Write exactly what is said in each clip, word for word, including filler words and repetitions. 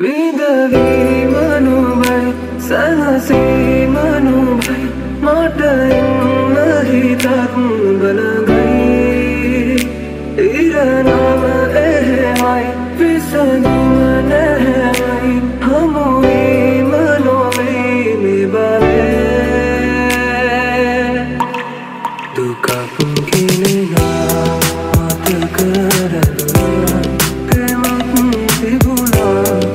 Widari manubai, sahasi manubai, madain nahitar balagai. Iranama ehai, visagi manehai, hamui manubai nibale. Duka pun kini na mata kerana temakmu dibulan.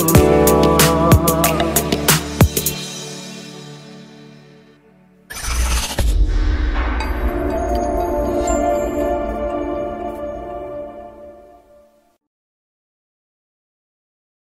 Hello.